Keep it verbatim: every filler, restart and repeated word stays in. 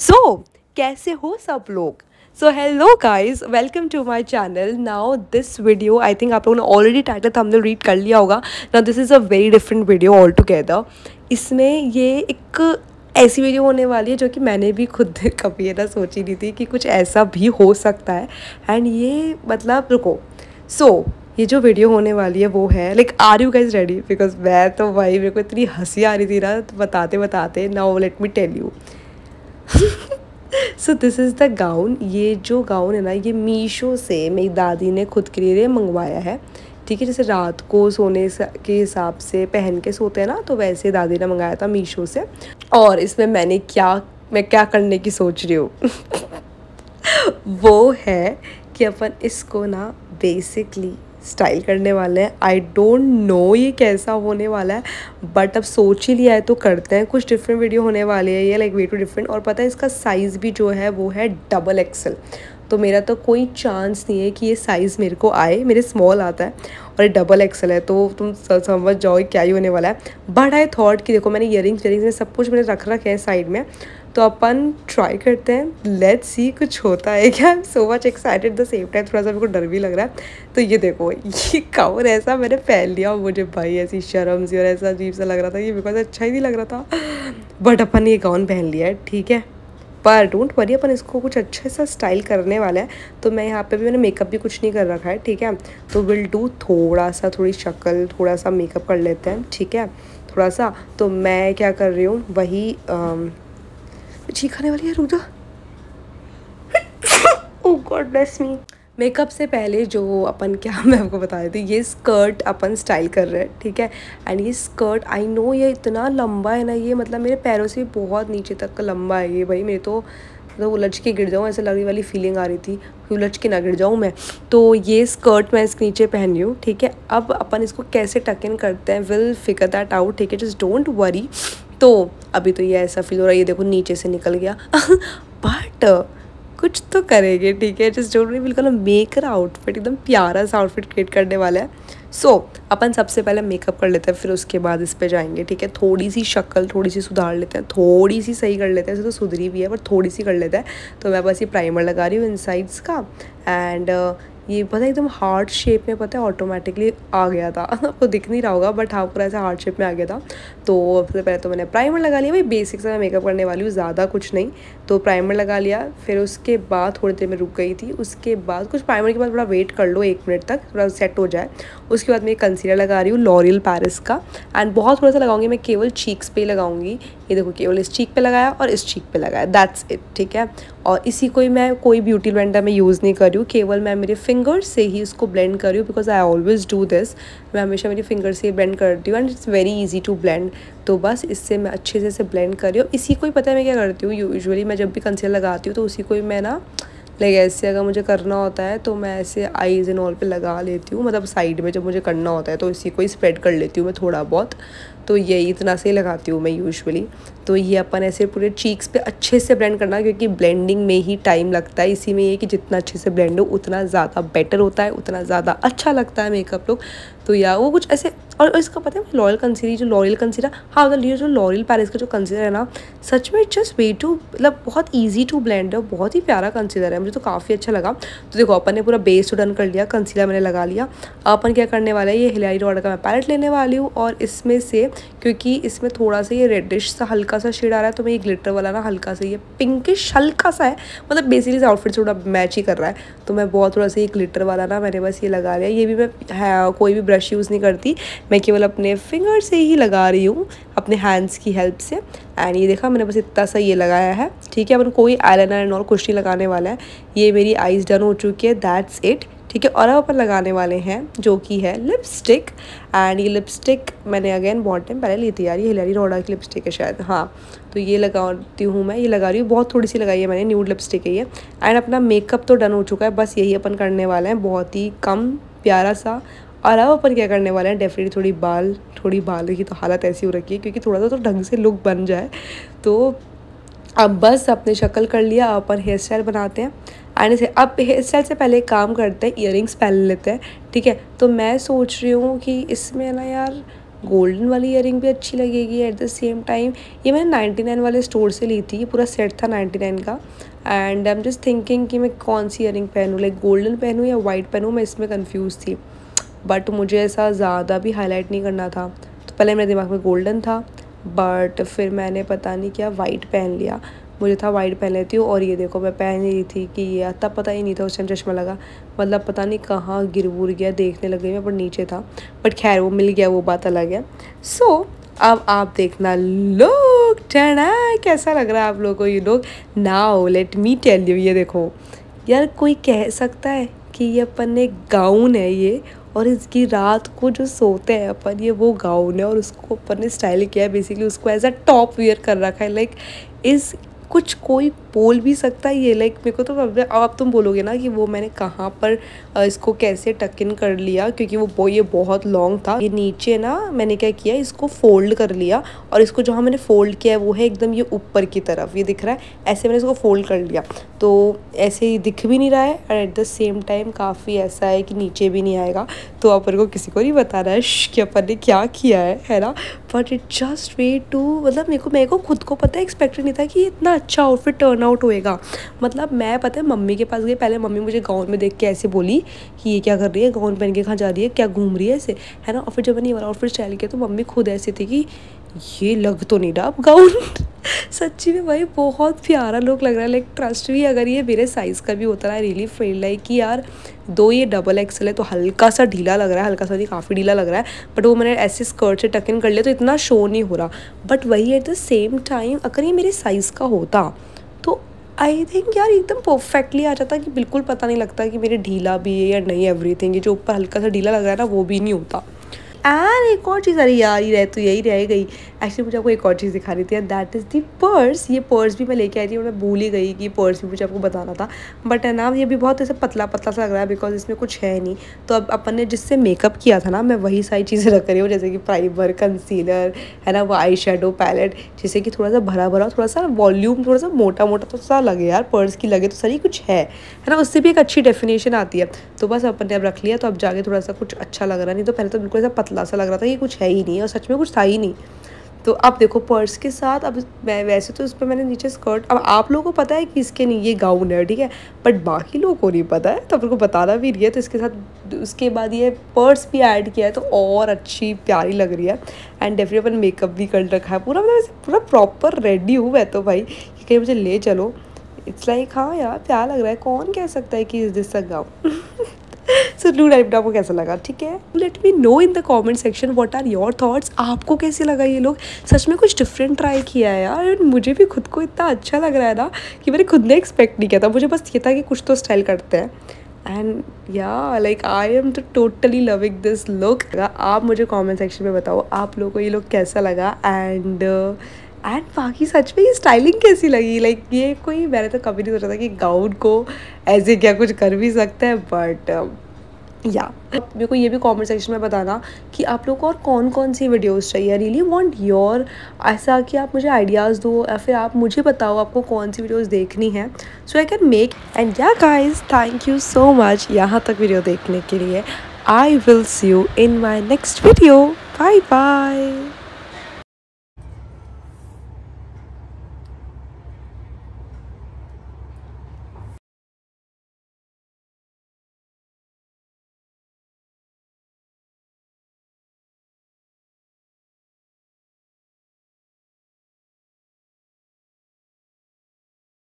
सो so, कैसे हो सब लोग। So hello guys, welcome to my channel. Now this video I think आप लोगों ने ऑलरेडी टाइटल थंबनेल रीड कर लिया होगा। Now this is a very different video all together. इसमें ये एक ऐसी वीडियो होने वाली है जो कि मैंने भी खुद कभी ना सोची नहीं थी कि कुछ ऐसा भी हो सकता है। एंड ये मतलब रुको, सो so, ये जो वीडियो होने वाली है वो है like are you guys ready, because मैं तो भाई मेरे को इतनी हंसी आ रही थी ना तो बताते बताते। Now let me tell you. So this is the gown. ये जो गाउन है ना ये मीशो से मेरी दादी ने खुद के लिए मंगवाया है, ठीक है। जैसे रात को सोने के हिसाब से पहन के सोते हैं ना, तो वैसे दादी ने मंगाया था मीशो से। और इसमें मैंने क्या मैं क्या करने की सोच रही हूँ वो है कि अपन इसको ना बेसिकली स्टाइल करने वाले हैं। आई डोंट नो ये कैसा होने वाला है, बट अब सोच ही लिया है तो करते हैं। कुछ डिफरेंट वीडियो होने वाली है ये, लाइक वे टू डिफरेंट। और पता है इसका साइज़ भी जो है वो है डबल एक्सल, तो मेरा तो कोई चांस नहीं है कि ये साइज़ मेरे को आए। मेरे स्मॉल आता है और ये डबल एक्सल है, तो तुम समझ जाओ क्या ही होने वाला है। बट आई थॉट कि देखो मैंने इयरिंग्स इयरिंग्स में सब कुछ मैंने रख रखे हैं साइड में, तो अपन ट्राई करते हैं, लेट्स सी कुछ होता है क्या। I am so much excited, the same time थोड़ा सा मेरे को डर भी लग रहा है। तो ये देखो ये काउन ऐसा मैंने पहन लिया और मुझे भाई ऐसी शर्म सी और ऐसा अजीब सा लग रहा था ये, बिकॉज अच्छा ही नहीं लग रहा था। बट अपन ये गाउन पहन लिया है, ठीक है। पर डोंट वरी, अपन इसको कुछ अच्छा सा स्टाइल करने वाला है। तो मैं यहाँ पे भी मैंने मेकअप भी कुछ नहीं कर रखा है, ठीक है। तो विल डू थोड़ा सा थोड़ी शक्ल थोड़ा सा मेकअप कर लेते हैं, ठीक है, थोड़ा सा। तो मैं क्या कर रही हूँ वही चीखाने वाली है, रुक जा। Oh God bless me. Makeup से पहले जो अपन क्या मैं आपको बता देती हूँ, ये स्कर्ट अपन स्टाइल कर रहे हैं, ठीक है। एंड ये स्कर्ट आई नो ये इतना लंबा है ना, ये मतलब मेरे पैरों से बहुत नीचे तक का लंबा है ये। भाई मेरे तो मतलब उलझ के गिर जाऊँ ऐसे लगने वाली फीलिंग आ रही थी कि उलझ के ना गिर जाऊँ मैं। तो ये स्कर्ट मैं इसके नीचे पहन रही हूँ, ठीक है। अब अपन इसको कैसे टक इन करते हैं विल फिगर दैट आउट, ठीक है, जस्ट डोंट वरी। तो अभी तो ये ऐसा फील हो रहा है, ये देखो नीचे से निकल गया बट कुछ तो करेंगे, ठीक है। जस्ट डोंट वरी, बिल्कुल मेकर आउटफिट एकदम प्यारा सा आउटफिट क्रिएट करने वाला है। सो so, अपन सबसे पहले मेकअप कर लेते हैं, फिर उसके बाद इस पे जाएंगे, ठीक है। थोड़ी सी शक्ल थोड़ी सी सुधार लेते हैं, थोड़ी सी सही कर लेते हैं, ऐसे तो सुधरी भी है पर थोड़ी सी कर लेते हैं। तो मैं बस ये प्राइमर लगा रही हूँ इन साइड्स का। एंड ये पता है एकदम हार्ट शेप में, पता है ऑटोमेटिकली आ गया था, आपको दिख नहीं रहा होगा बट हाँ पूरा ऐसा हार्ट शेप में आ गया था। तो सबसे पहले तो मैंने प्राइमर लगा लिया, भाई बेसिक सा मैं मेकअप करने वाली हूँ, ज़्यादा कुछ नहीं। तो प्राइमर लगा लिया, फिर उसके बाद थोड़ी देर में रुक गई थी। उसके बाद कुछ प्राइमर के बाद थोड़ा वेट कर लो एक मिनट तक, थोड़ा सेट हो जाए। उसके बाद मैं कंसीलर लगा रही हूँ लॉरियल पैरिस का। एंड बहुत थोड़ा सा लगाऊंगी मैं, केवल चीक्स पे लगाऊंगी। ये देखो केवल इस चीक पे लगाया और इस चीक पे लगाया, दैट्स इट, ठीक है। और इसी को ही मैं कोई ब्यूटी ब्लेंडर में यूज़ नहीं कर रही हूँ, केवल मैं मेरे फिंगर से ही उसको ब्लेंड कर रही हूँ, because I always do this. मैं हमेशा मेरी फिंगर से ही ब्लेंड करती हूँ and it's very easy to blend. तो बस इससे मैं अच्छे से इसे ब्लेंड कर रही हूँ। इसी को ही पता है मैं क्या करती हूँ, यूजुअली मैं जब भी कंसीलर लगाती हूँ तो उसी को ही मैं ना लाइक ऐसे अगर मुझे करना होता है तो मैं ऐसे आईज एंड ऑल पे लगा लेती हूँ, मतलब साइड में जब मुझे करना होता है तो इसी को ही स्प्रेड कर लेती हूँ मैं थोड़ा बहुत। तो यही इतना से लगाती हूँ मैं यूजुअली। तो ये अपन ऐसे पूरे चीक्स पे अच्छे से ब्लेंड करना, क्योंकि ब्लेंडिंग में ही टाइम लगता है। इसी में ये कि जितना अच्छे से ब्लेंड हो उतना ज़्यादा बेटर होता है, उतना ज़्यादा अच्छा लगता है मेकअप लुक। तो या वो कुछ ऐसे। और इसका पता है लॉरियल कंसीलर, जो लॉरियल कंसीलर हाँ मतलब ये जो लॉरियल पैरिस का जो कंसीलर है ना, सच में जस्ट वे टू मतलब बहुत ईजी टू ब्लेंड है, बहुत ही प्यारा कंसीलर है, मुझे तो काफ़ी अच्छा लगा। तो देखो अपन ने पूरा बेस तो डन कर लिया, कंसीलर मैंने लगा लिया। अपन क्या करने वाला है, ये हिलारी रॉड का मैं पैलेट लेने वाली हूँ और इसमें से क्योंकि इसमें थोड़ा सा ये रेडिश सा हल्का सा शेड आ रहा है, तो मैं ये ग्लिटर वाला ना हल्का सा ये पिंकिश हल्का सा है, मतलब बेसिकली इस आउटफिट से थोड़ा मैच ही कर रहा है। तो मैं बहुत थोड़ा सा ये ग्लिटर वाला ना मैंने बस ये लगा लिया। ये भी मैं कोई भी ब्रश यूज़ नहीं करती, मैं केवल अपने फिंगर से ही लगा रही हूँ अपने हैंड्स की हेल्प से। एंड ये देखा मैंने बस इतना सा ये लगाया है, ठीक है। अपन कोई आईलाइनर एंड और कुछ नहीं लगाने वाला है। ये मेरी आईज डन हो चुकी है, दैट्स इट, ठीक है। और अब अपन लगाने वाले हैं जो कि है लिपस्टिक। एंड ये लिपस्टिक मैंने अगेन बहुत टाइम पहले ली थी यार, ये हिलारी रोडा की लिपस्टिक है शायद, हाँ। तो ये लगाती हूँ मैं, ये लगा रही हूँ, बहुत थोड़ी सी लगाई है मैंने, न्यूड लिपस्टिक है ये। एंड अपना मेकअप तो डन हो चुका है, बस यही अपन करने वाले हैं, बहुत ही कम प्यारा सा। और अब अपन क्या करने वाले हैं, डेफिनेटली थोड़ी बाल थोड़ी बाल की तो हालत ऐसी हो रखी है क्योंकि थोड़ा सा तो ढंग से लुक बन जाए। तो अब बस अपने शक्ल कर लिया, अपन हेयर स्टाइल बनाते हैं। एंड से अब हेयर स्टाइल से पहले काम करते हैं, ईयरिंग्स पहन लेते हैं, ठीक है। तो मैं सोच रही हूँ कि इसमें ना यार गोल्डन वाली ईयरिंग भी अच्छी लगेगी। एट द सेम टाइम ये मैंने नाइन्टी नाइन वाले स्टोर से ली थी, ये पूरा सेट था नाइन्टी नाइन का। And I am just thinking कि मैं कौन सी ईयरिंग पहनूँ, लाइक गोल्डन पहनूँ या वाइट पहनूँ, मैं इसमें कन्फ्यूज़ थी। बट मुझे ऐसा ज़्यादा भी हाईलाइट नहीं करना था, तो पहले मेरे दिमाग में गोल्डन था, बट फिर मैंने पता नहीं क्या वाइट पहन लिया। मुझे था वाइट पहन लेती हूँ, और ये देखो मैं पहन रही थी कि ये तब पता ही नहीं था, उस टाइम चश्मा लगा, मतलब पता नहीं कहाँ गिर बुर गया, देखने लग गई मैं, पर नीचे था। बट खैर वो मिल गया, वो बात अलग है। सो अब आप देखना लोग टना कैसा लग रहा है आप लोगों को ये लोग। Now let me tell you, ये देखो यार, कोई कह सकता है कि ये अपन ने गाउन है ये, और इसकी रात को जो सोते हैं अपन, ये वो गाउन है और उसको अपन ने स्टाइल किया है, बेसिकली उसको एज अ टॉप वेयर कर रखा है। लाइक इस कुछ कोई बोल भी सकता है ये, लाइक मेरे को तो अब तुम बोलोगे ना कि वो मैंने कहाँ पर इसको कैसे टक इन कर लिया, क्योंकि वो ये बहुत लॉन्ग था। ये नीचे ना मैंने क्या किया, इसको फोल्ड कर लिया, और इसको जहाँ मैंने फोल्ड किया है वो है एकदम ये ऊपर की तरफ, ये दिख रहा है, ऐसे मैंने इसको फोल्ड कर लिया, तो ऐसे ही दिख भी नहीं रहा है। और एट द सेम टाइम काफ़ी ऐसा है कि नीचे भी नहीं आएगा, तो अपन को किसी को नहीं बताना है कि अपन ने क्या किया है, है ना। But it just way to, मतलब मेरे को मेरे को खुद को पता एक्सपेक्ट नहीं था कि इतना अच्छा आउटफिट टर्न आउट होएगा। मतलब मैं पता है मम्मी के पास गई, पहले मम्मी मुझे गाउन में देख के ऐसे बोली कि ये क्या कर रही है, गाउन पहन के कहाँ जा रही है, क्या घूम रही है ऐसे, है ना। और फिर जब मैंने ये वाला आउटफिट स्टाइल किया तो मम्मी खुद ऐसी थी कि ये लग तो नहीं रहा अब गाउन। सच्ची में भाई बहुत प्यारा लुक लग रहा है, लाइक ट्रस्ट भी अगर ये मेरे साइज़ का भी होता है, रियली फील लाइक कि यार दो ये डबल एक्सल है तो हल्का सा ढीला लग रहा है, हल्का सा नहीं काफ़ी ढीला लग रहा है, बट वो मैंने ऐसे स्कर्ट से टक इन कर लिया तो इतना शो नहीं हो रहा। बट वही एट द सेम टाइम अगर ये मेरे साइज़ का होता तो आई थिंक यार एकदम परफेक्टली आ जाता, कि बिल्कुल पता नहीं लगता कि मेरे ढीला भी है या नहीं। एवरीथिंग ये जो ऊपर हल्का सा ढीला लग रहा है ना वो भी नहीं होता। एंड एक और चीज़, अरे यार ये रह तो यही रह गई, एक्चुअली मुझे आपको एक और चीज़ दिखा रही थी, दैट इज़ दी पर्स। ये पर्स भी मैं लेके आई थी, मैं भूल ही गई कि पर्स भी मुझे आपको बताना था। बट ना ये भी बहुत ऐसे पतला पतला सा लग रहा है, बिकॉज इसमें कुछ है नहीं। तो अब अपन ने जिससे मेकअप किया था ना, मैं वही सारी चीज़ें रख रही हूँ, जैसे कि प्राइमर, कंसीलर, है ना, वो आई शेडो पैलेट, जिससे कि थोड़ा सा भरा भरा, थोड़ा सा वॉल्यूम, थोड़ा सा मोटा मोटा तो सा लगे यार, पर्स की लगे तो सारी कुछ है, है ना, उससे भी एक अच्छी डेफिनेशन आती है। तो बस अपन ने अब रख लिया, तो अब जाके थोड़ा सा कुछ अच्छा लग रहा, नहीं तो पहले तो बिल्कुल ऐसा पतला सा लग रहा था, ये कुछ है ही नहीं, और सच में कुछ था ही नहीं। तो आप देखो पर्स के साथ, अब मैं वैसे तो उस पर मैंने नीचे स्कर्ट, अब आप लोगों को पता है कि इसके नहीं ये गाउन है, ठीक है, बट बाकी लोगों को नहीं पता है, तो उनको बताना भी नहीं है। तो इसके साथ उसके बाद ये पर्स भी ऐड किया है, तो और अच्छी प्यारी लग रही है। एंड डेफिनेटली अपन मेकअप भी कर रखा है पूरा, मतलब पूरा प्रॉपर रेडी हूँ मैं तो भाई, कि कहीं मुझे ले चलो। इट्स लाइक हाँ यार प्यार लग रहा है, कौन कह सकता है कि is this a gown. So do type आपको कैसा लगा, ठीक है, let me know in the comment section what are your thoughts. आपको कैसे लगा, ये लोग सच में कुछ डिफरेंट ट्राई किया है यार, मुझे भी खुद को इतना अच्छा लग रहा है ना कि मैंने खुद ने एक्सपेक्ट नहीं किया था। मुझे बस ये था कि कुछ तो स्टाइल करते हैं, एंड या लाइक आई एम तो टोटली लविंग दिस लुक। आप मुझे कमेंट सेक्शन में बताओ आप लोगों को ये लुक कैसा लगा, एंड एंड बाकी सच में ये स्टाइलिंग कैसी लगी। लाइक like, ये कोई मैंने तो कभी नहीं सोचा था कि गाउन को ऐसे क्या कुछ कर भी सकता है। बट या मेरे को ये भी कमेंट सेक्शन में बताना कि आप लोग को और कौन कौन सी वीडियोस चाहिए। रियली वांट योर, ऐसा कि आप मुझे आइडियाज़ दो, या फिर आप मुझे बताओ आपको कौन सी वीडियोस देखनी है, so I can make. And या guys thank you so much यहाँ तक वीडियो देखने के लिए। I will see you in my next video. Bye bye.